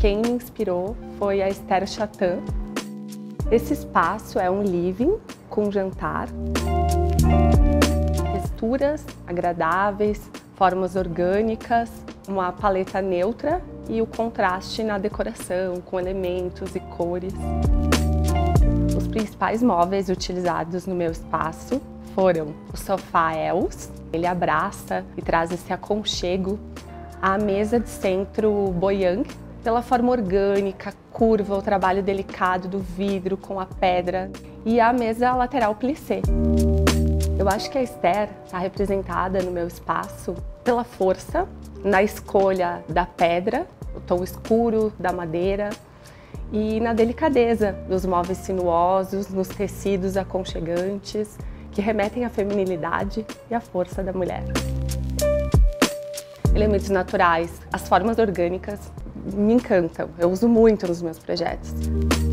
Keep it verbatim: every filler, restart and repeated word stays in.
Quem me inspirou foi a Esther Chatan. Esse espaço é um living com jantar. Texturas agradáveis, formas orgânicas, uma paleta neutra e o contraste na decoração, com elementos e cores. Os principais móveis utilizados no meu espaço foram o sofá Els, ele abraça e traz esse aconchego, a mesa de centro Boyang, pela forma orgânica, curva, o trabalho delicado do vidro com a pedra, e a mesa lateral Plissé. Eu acho que a Esther está representada no meu espaço pela força, na escolha da pedra, o tom escuro da madeira e na delicadeza dos móveis sinuosos, nos tecidos aconchegantes que remetem à feminilidade e à força da mulher. Elementos naturais, as formas orgânicas me encantam, eu uso muito nos meus projetos.